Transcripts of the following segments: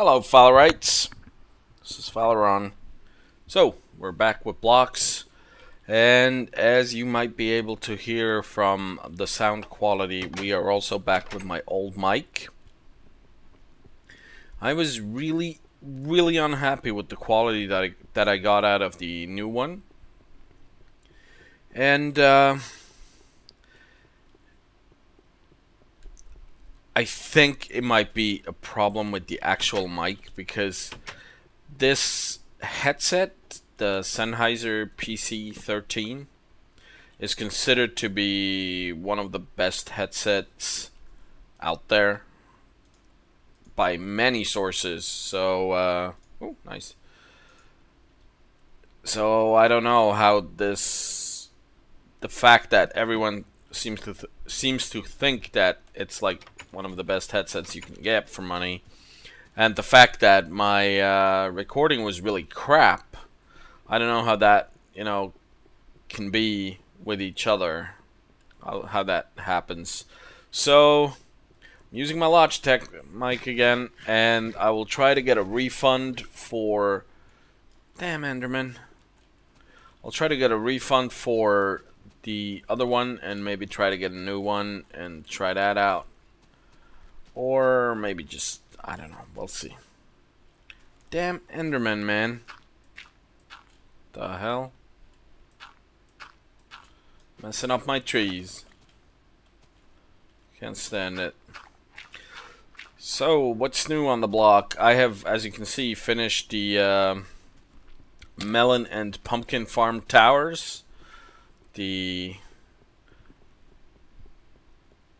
Hello, Fallarites. This is Fallaron. So, we're back with Blocks, and as you might be able to hear from the sound quality, we are also back with my old mic. I was really unhappy with the quality that I got out of the new one, and I think it might be a problem with the actual mic, because this headset, the Sennheiser PC-13, is considered to be one of the best headsets out there by many sources. So, oh, nice. So I don't know how this, the fact that everyone seems to think that it's like one of the best headsets you can get for money, and the fact that my recording was really crap, I don't know how that, you know, can be with each other, how that happens. So I'm using my Logitech mic again, and I will try to get a refund for, damn Enderman, I'll try to get a refund for the other one and maybe try to get a new one and try that out. Or maybe just, I don't know, we'll see. Damn Enderman, man. The hell? Messing up my trees. Can't stand it. So, what's new on the block? I have, as you can see, finished the melon and pumpkin farm towers. The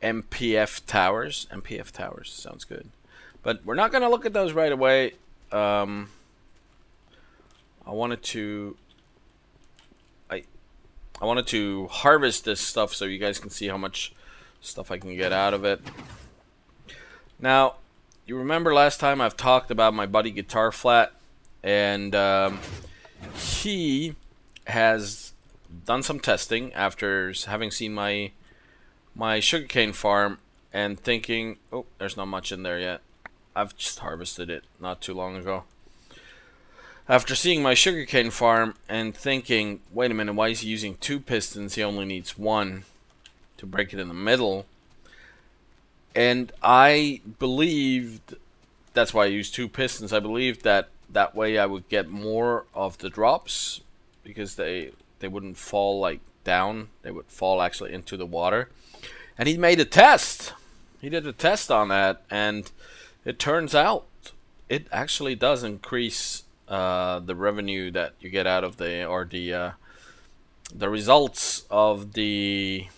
MPF Towers. MPF Towers sounds good. But we're not going to look at those right away. I wanted to harvest this stuff so you guys can see how much stuff I can get out of it. Now, you remember last time I've talked about my buddy Guitar Flat, and he has done some testing after having seen my sugarcane farm and thinking, oh, there's not much in there yet. I've just harvested it not too long ago. After seeing my sugarcane farm and thinking, wait a minute, why is he using two pistons? He only needs one to break it in the middle. And I believed, that's why I used two pistons. I believed that way I would get more of the drops, because they wouldn't fall like down, they would fall actually into the water. And he made a test. He did a test on that, and it turns out it actually does increase the revenue that you get out of the results of the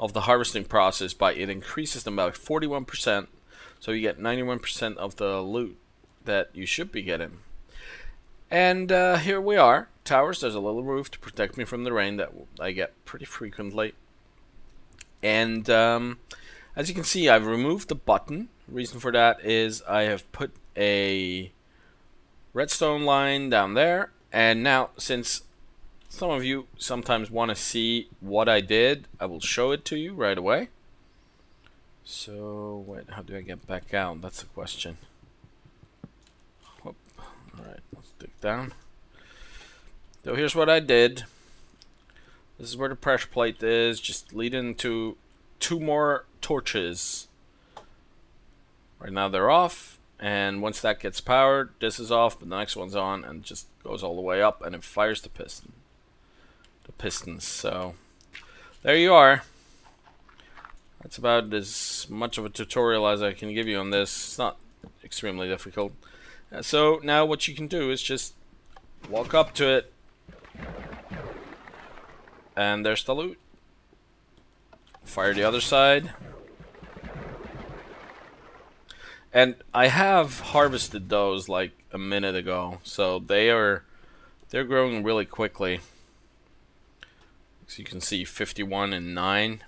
harvesting process. By it increases them by 41%, so you get 91% of the loot that you should be getting. And here we are. Towers, there's a little roof to protect me from the rain that I get pretty frequently. And as you can see, I've removed the button. Reason for that is I have put a redstone line down there, and now, since some of you sometimes want to see what I did, I will show it to you right away. So wait, how do I get back down? That's the question. Whoop. All right, let's dig down. So here's what I did. This is where the pressure plate is, just leading to two more torches. Right now they're off, and once that gets powered, this is off, but the next one's on, and just goes all the way up, and it fires the piston. The pistons. So there you are. That's about as much of a tutorial as I can give you on this. It's not extremely difficult. So now what you can do is just walk up to it, and there's the loot. Fire the other side. And I have harvested those like a minute ago, so they're growing really quickly. So you can see 51 and 9.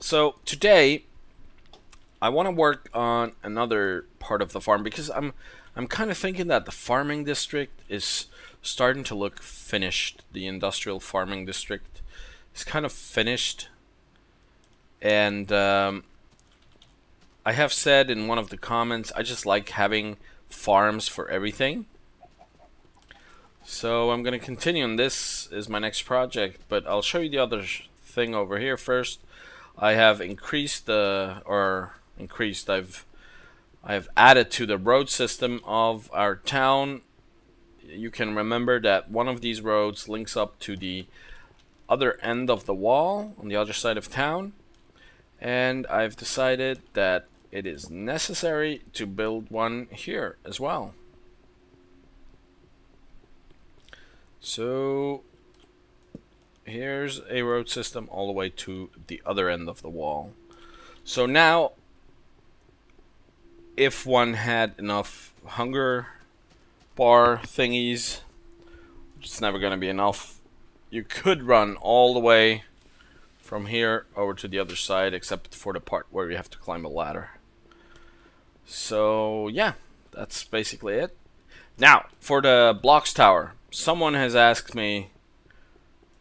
So today I want to work on another part of the farm, because I'm kind of thinking that the farming district is starting to look finished. The industrial farming district is kind of finished, and I have said in one of the comments, I just like having farms for everything. So I'm going to continue, and this is my next project, but I'll show you the other thing over here first. I have increased the, I've added to the road system of our town. You can remember that one of these roads links up to the other end of the wall on the other side of town, and I've decided that it is necessary to build one here as well. So here's a road system all the way to the other end of the wall. So now, if one had enough hunger bar thingies, it's never going to be enough, you could run all the way from here over to the other side, except for the part where you have to climb a ladder. So yeah, that's basically it. Now for the Blocks Tower. Someone has asked me,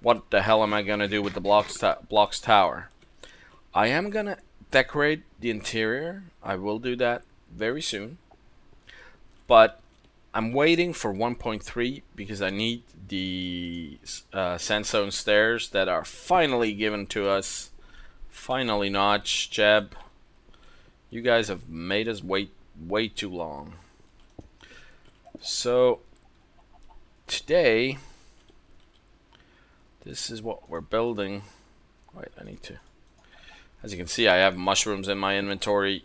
what the hell am I going to do with the Blocks Tower? I am going to decorate the interior. I will do that very soon, but I'm waiting for 1.3 because I need the sandstone stairs that are finally given to us. Finally, Notch, Jeb, you guys have made us wait way too long. So today, this is what we're building. Wait, I need to. As you can see, I have mushrooms in my inventory.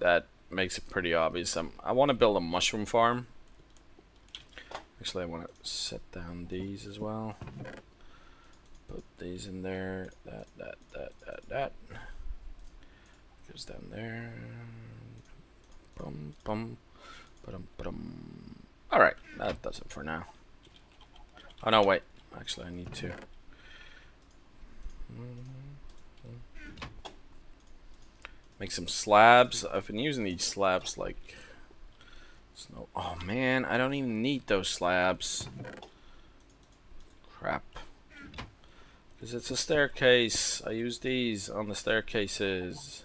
That makes it pretty obvious. I want to build a mushroom farm. Actually, I want to set down these as well. Put these in there. That. Goes down there. Bum, bum, ba-dum, ba-dum. All right, that does it for now. Oh no, wait. Actually, I need to. Make some slabs. I've been using these slabs like snow. Oh man, I don't even need those slabs. Crap. Because it's a staircase. I use these on the staircases.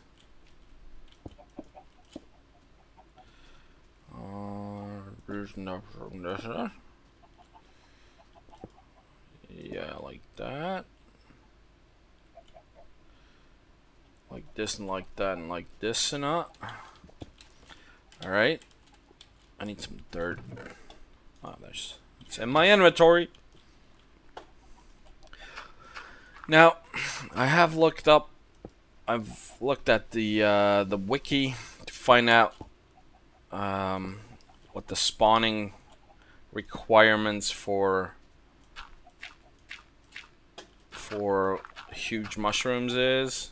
Yeah, like that. Like this and like that and like this and up. Alright. I need some dirt. Oh, it's in my inventory. Now, I have looked up. I've looked at the wiki to find out what the spawning requirements for huge mushrooms is.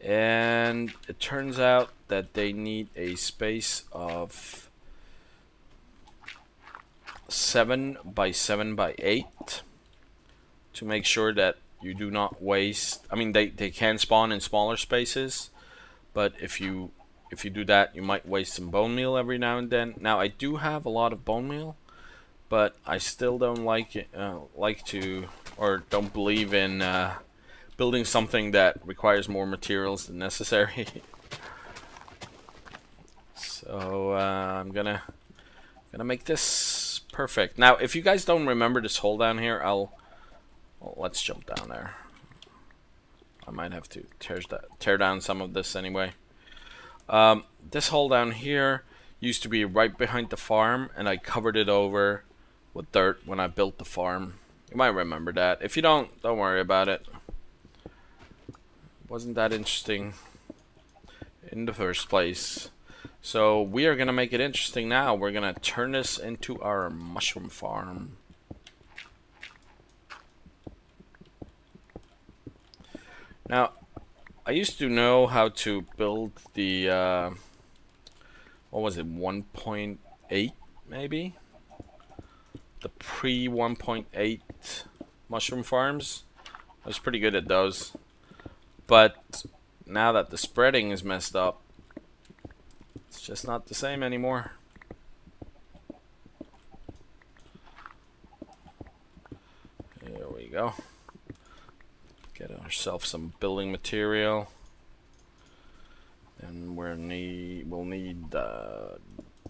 And it turns out that they need a space of 7 by 7 by 8 to make sure that you do not waste. I mean, they can spawn in smaller spaces, but if you do that, you might waste some bone meal every now and then. Now I do have a lot of bone meal, but I still don't like it, don't believe in building something that requires more materials than necessary. So I'm gonna make this perfect. Now, if you guys don't remember this hole down here, let's jump down there. I might have to tear down some of this anyway. This hole down here used to be right behind the farm, and I covered it over with dirt when I built the farm. You might remember that. If you don't worry about it. Wasn't that interesting in the first place? So we are gonna make it interesting now. We're gonna turn this into our mushroom farm. Now, I used to know how to build the what was it, 1.8 maybe? The pre-1.8 mushroom farms. I was pretty good at those. But now that the spreading is messed up, it's just not the same anymore. Here we go. Get ourselves some building material. And we'll need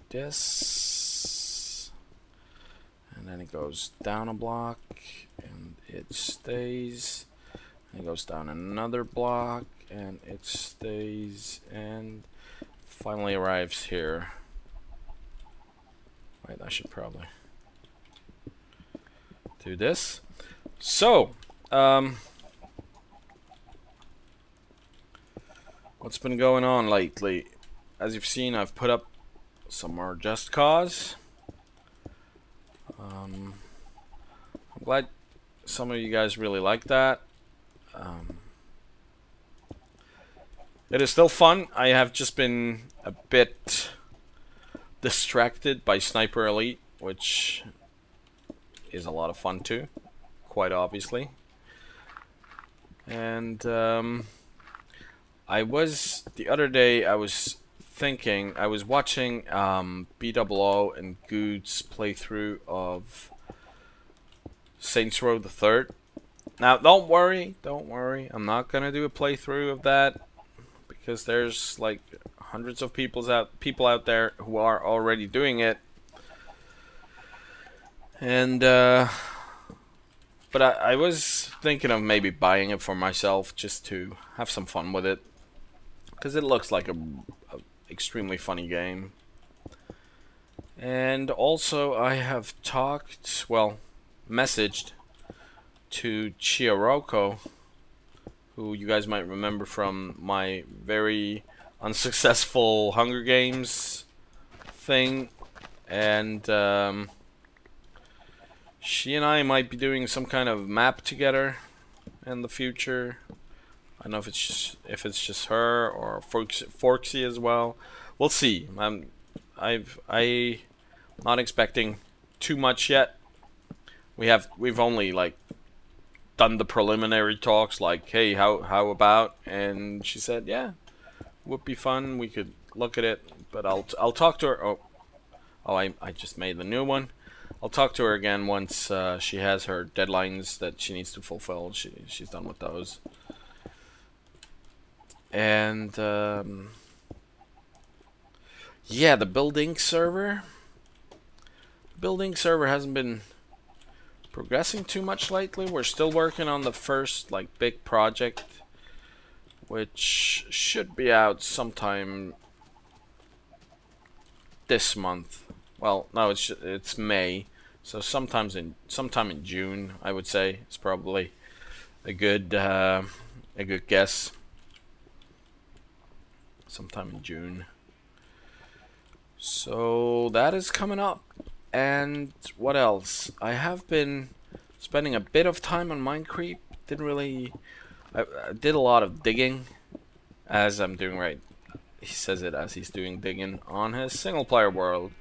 this, and then it goes down a block and it stays, and it goes down another block and it stays, and finally arrives here. Wait, I should probably do this. So what's been going on lately? As you've seen, I've put up some more Just Cause. I'm glad some of you guys really like that. It is still fun. I have just been a bit distracted by Sniper Elite, which is a lot of fun too, quite obviously. And the other day I was thinking, I was watching BWO and Good's playthrough of Saints Row the Third. Now don't worry, I'm not gonna do a playthrough of that, because there's like hundreds of people out there who are already doing it. And but I was thinking of maybe buying it for myself just to have some fun with it, because it looks like a extremely funny game. And also I have messaged to Chiaroco, who you guys might remember from my very unsuccessful Hunger Games thing, and she and I might be doing some kind of map together in the future. I don't know if it's just her or Forksy as well. We'll see. I'm not expecting too much yet. We've only like done the preliminary talks, like, hey, how about? And she said, yeah, would be fun. We could look at it, but I'll talk to her. I just made the new one. I'll talk to her again once she has her deadlines that she needs to fulfill. She's done with those. And yeah, the building server hasn't been progressing too much lately. We're still working on the first like big project, which should be out sometime this month. Well, no, it's May, so sometime in June, I would say, it's probably a good guess. Sometime in June. So that is coming up. And what else? I have been spending a bit of time on Minecraft. I did a lot of digging, as I'm doing right. He says it as he's doing digging on his single player world.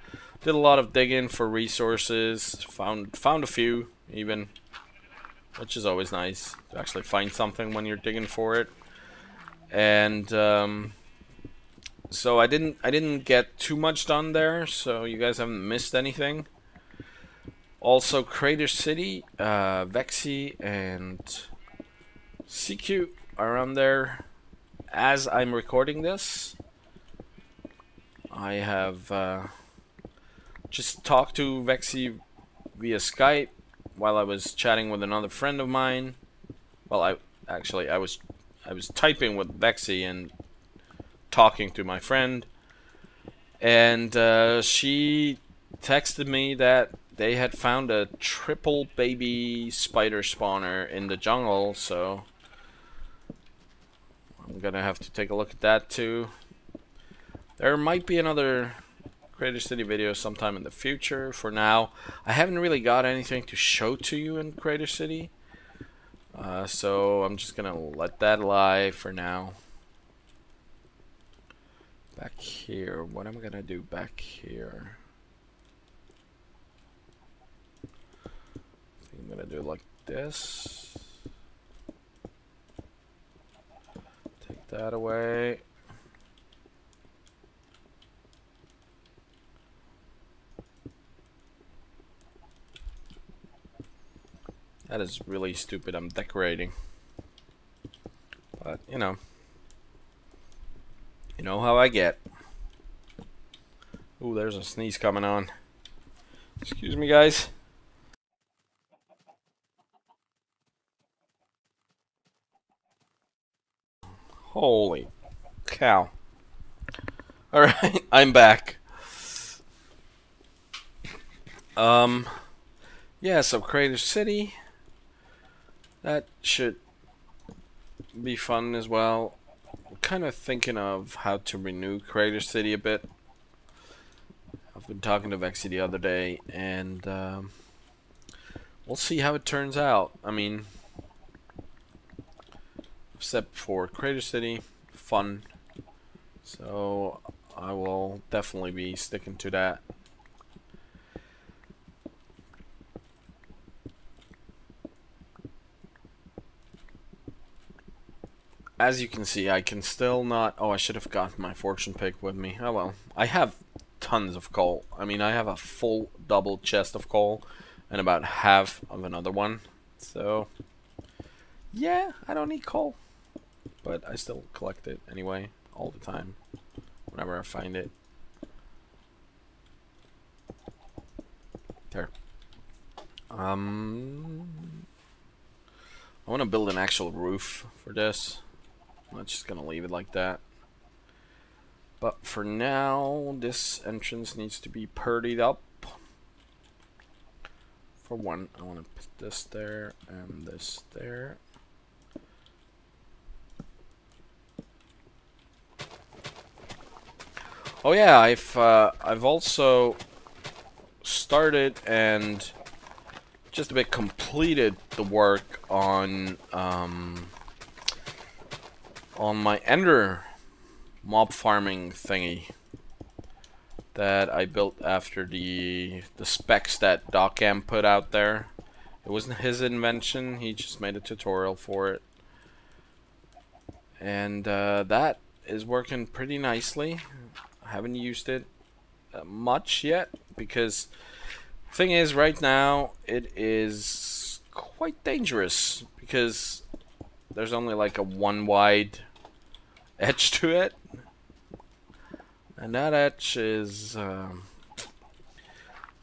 Did a lot of digging for resources. Found a few even, which is always nice to actually find something when you're digging for it. And so I didn't get too much done there, so you guys haven't missed anything. Also, Crater City, Vexy, and CQ are on there as I'm recording this. I have just talked to Vexy via Skype while I was chatting with another friend of mine. Well, I was typing with Vexy and talking to my friend, and she texted me that they had found a triple baby spider spawner in the jungle, so I'm gonna have to take a look at that too. There might be another Crater City video sometime in the future. For now, I haven't really got anything to show to you in Crater City, so I'm just gonna let that lie for now. Back here, what am I gonna do back here? I think I'm gonna do it like this. Take that away. That is really stupid. I'm decorating, but you know, You know how I get. Ooh, there's a sneeze coming on. Excuse me, guys. Holy cow. Alright, I'm back. Yeah, so Crater City. That should be fun as well. I'm kind of thinking of how to renew Crater City a bit. I've been talking to Vexy the other day, and we'll see how it turns out. I mean, except for Crater City, fun. So I will definitely be sticking to that. As you can see, I can still not... Oh, I should have gotten my fortune pick with me. Oh well. I have tons of coal. I mean, I have a full double chest of coal and about half of another one. So, yeah, I don't need coal. But I still collect it anyway, all the time, whenever I find it. There. I want to build an actual roof for this. I'm not just going to leave it like that. But for now, this entrance needs to be purdied up. For one, I want to put this there and this there. Oh yeah, I've also started and just a bit completed the work on my ender mob farming thingy that I built after the specs that Docam put out there. It wasn't his invention, he just made a tutorial for it, and that is working pretty nicely. I haven't used it much yet because thing is, right now it is quite dangerous because there's only like a one wide edge to it, and that edge is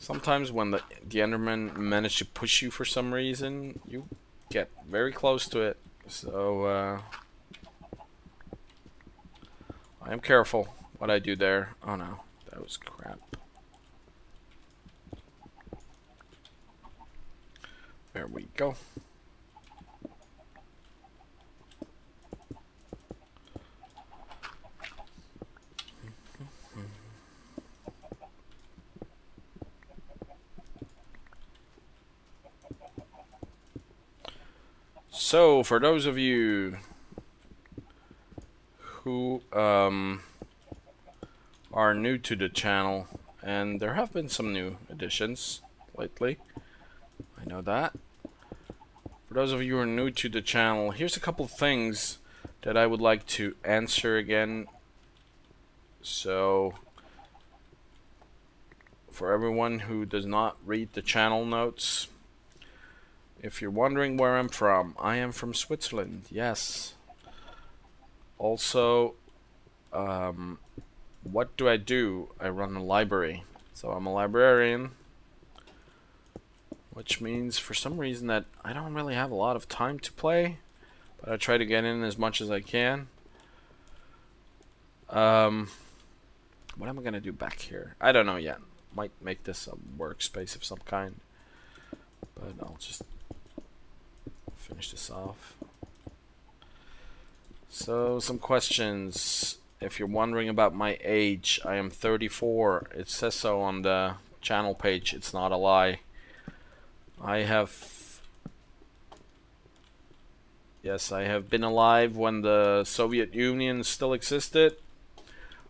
sometimes when the Enderman manage to push you for some reason, you get very close to it. So I am careful what I do there. Oh no, that was crap. There we go. So, for those of you who are new to the channel, and there have been some new additions lately, I know that. For those of you who are new to the channel, here's a couple things that I would like to answer again. So, for everyone who does not read the channel notes, if you're wondering where I'm from, I am from Switzerland, yes. Also, what do? I run a library. So I'm a librarian. Which means, for some reason, that I don't really have a lot of time to play, but I try to get in as much as I can. What am I gonna do back here? I don't know yet. Might make this a workspace of some kind, but I'll just finish this off. So, some questions. If you're wondering about my age, I am 34. It says so on the channel page. It's not a lie. I have, yes, I have been alive when the Soviet Union still existed.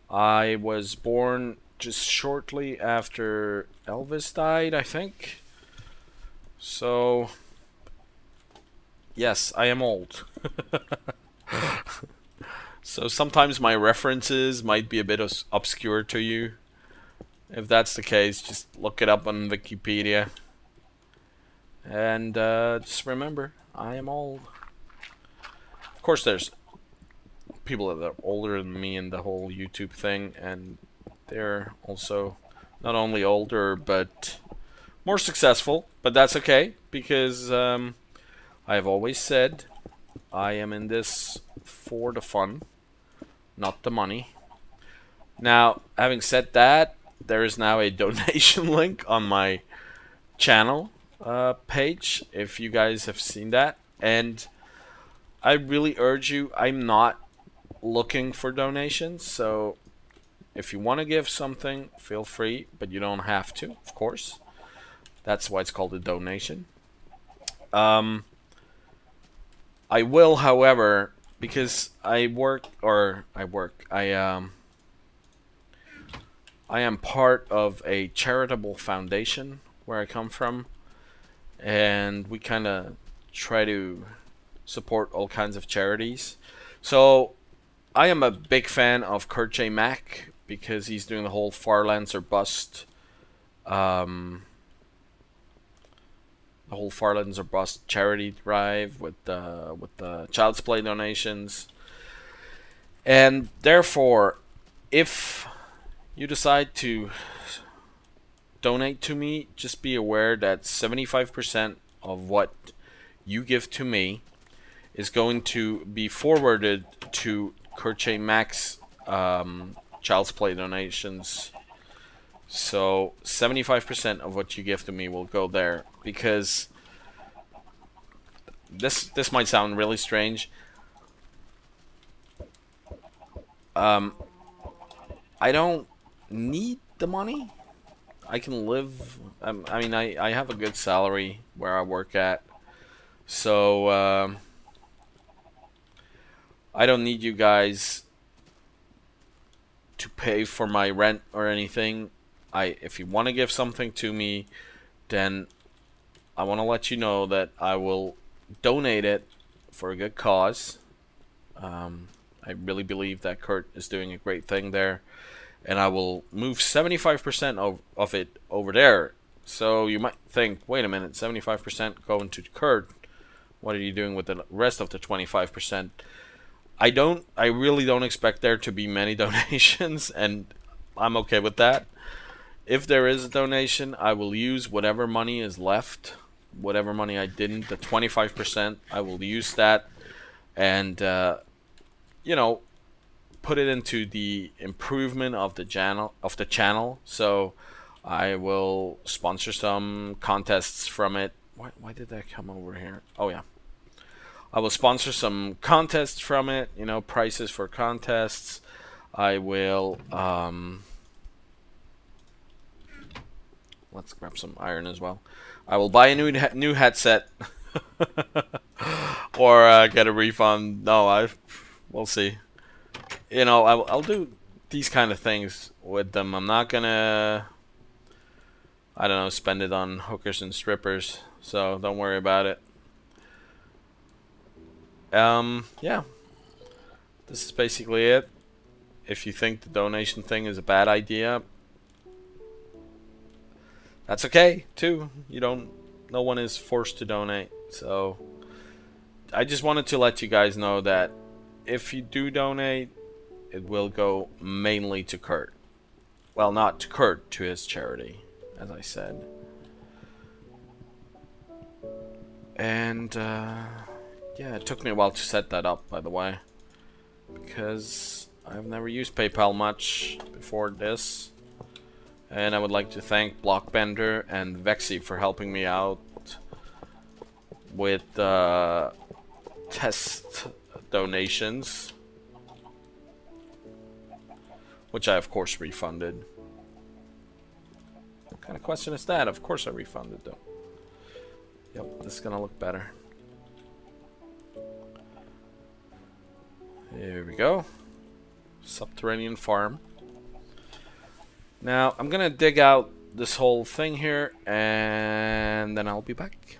I was born just shortly after Elvis died, I think. So, yes, I am old. So sometimes my references might be a bit obscure to you. If that's the case, just look it up on Wikipedia. And just remember, I am old. Of course, there's people that are older than me in the whole YouTube thing, and they're also not only older but more successful. But that's okay, because I've always said I am in this for the fun, not the money. Now, having said that, there is now a donation link on my channel page, if you guys have seen that. And I really urge you, I'm not looking for donations, so if you want to give something, feel free, but you don't have to, of course. That's why it's called a donation. I will, however, because I am part of a charitable foundation where I come from, and we kind of try to support all kinds of charities. So I am a big fan of Kurt J. Mac, because he's doing the whole Far Lands or Bust, the whole Far Lands or Bust charity drive with the Child's Play donations. And therefore, if you decide to donate to me, just be aware that 75% of what you give to me is going to be forwarded to Kurt J. Mac's Child's Play donations. So 75% of what you give to me will go there, because this might sound really strange. I don't need the money. I can live. I mean, I have a good salary where I work at, so I don't need you guys to pay for my rent or anything. If you want to give something to me, then I want to let you know that I will donate it for a good cause. I really believe that Kurt is doing a great thing there, and I will move 75% of it over there. So you might think, wait a minute, 75% going to Kurt, what are you doing with the rest of the 25%? I really don't expect there to be many donations, and I'm okay with that. If there is a donation, I will use whatever money is left, whatever money I didn't, the 25%, I will use that, and you know, put it into the improvement of the channel. So I will sponsor some contests from it. Why did that come over here? Oh yeah, I will sponsor some contests from it. You know, prizes for contests. I will. Let's grab some iron as well. I will buy a new headset, or get a refund. No, we'll see. You know, I'll do these kind of things with them. I'm not gonna, I don't know, spend it on hookers and strippers, so don't worry about it. Yeah, this is basically it. If you think the donation thing is a bad idea, that's okay too. No one is forced to donate. So I just wanted to let you guys know that if you do donate, it will go mainly to Kurt. Well, not to Kurt, to his charity, as I said. And yeah, it took me a while to set that up, by the way, because I've never used PayPal much before this. And I would like to thank Blockbender and Vexy for helping me out with test donations, which I of course refunded. What kind of question is that? Of course I refunded them. Yep, this is gonna look better. Here we go. Subterranean farm. Now I'm gonna dig out this whole thing here, and then I'll be back.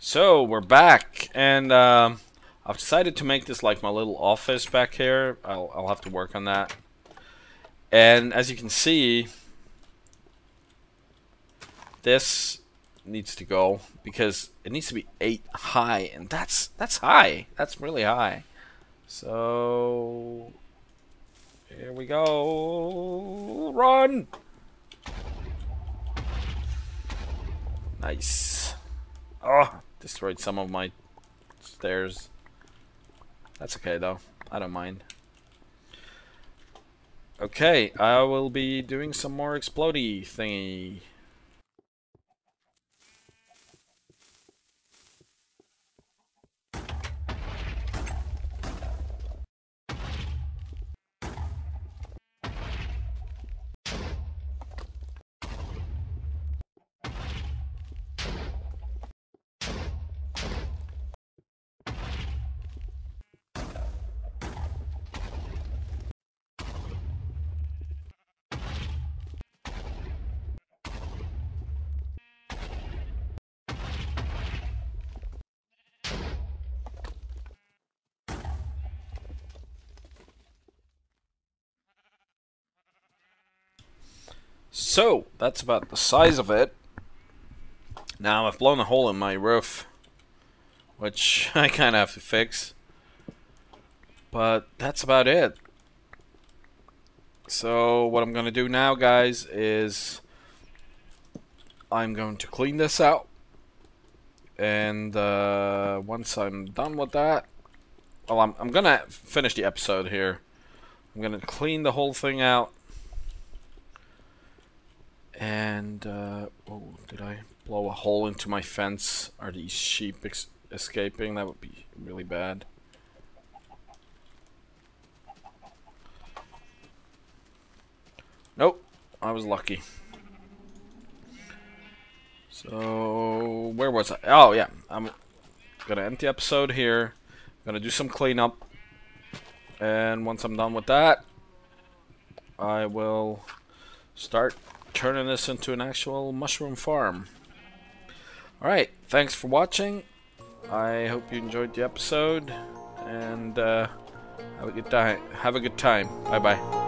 So we're back, and I've decided to make this like my little office back here. I'll have to work on that. And as you can see, this needs to go, because it needs to be 8 high, and that's high. That's really high. So here we go. Run! Nice. Oh, destroyed some of my stairs. That's okay though. I don't mind. Okay, I will be doing some more explodey thingy. So, that's about the size of it. Now, I've blown a hole in my roof, which I kind of have to fix. But that's about it. So, what I'm going to do now, guys, is I'm going to clean this out. And once I'm done with that, well, I'm going to finish the episode here. I'm going to clean the whole thing out. And, oh, did I blow a hole into my fence? Are these sheep escaping? That would be really bad. Nope, I was lucky. So, where was I? Oh, yeah, I'm gonna end the episode here. I'm gonna do some cleanup. And once I'm done with that, I will start turning this into an actual mushroom farm. Alright, thanks for watching. I hope you enjoyed the episode, and have a good time. Bye bye.